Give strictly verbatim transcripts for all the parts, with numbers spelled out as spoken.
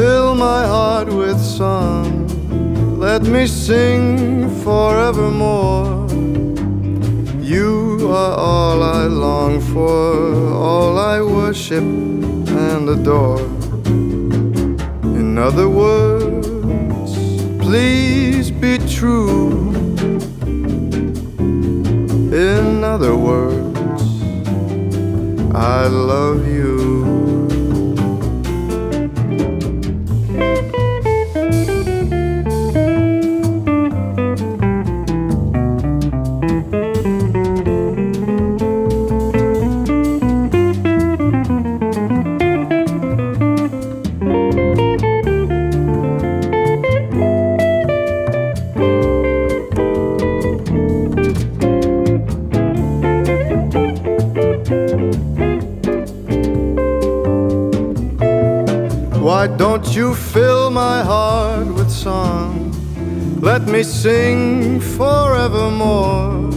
Fill my heart with song, let me sing forevermore. You are all I long for, all I worship and adore. In other words, please be true. In other words, I love you. Why don't you fill my heart with song? Let me sing forevermore.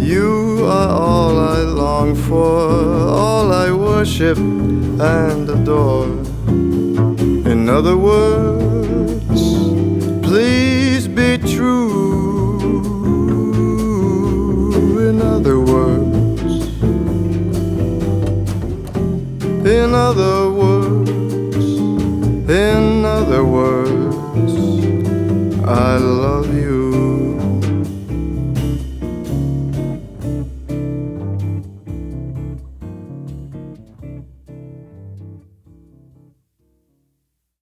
You are all I long for, all I worship and adore. In other words, please be true.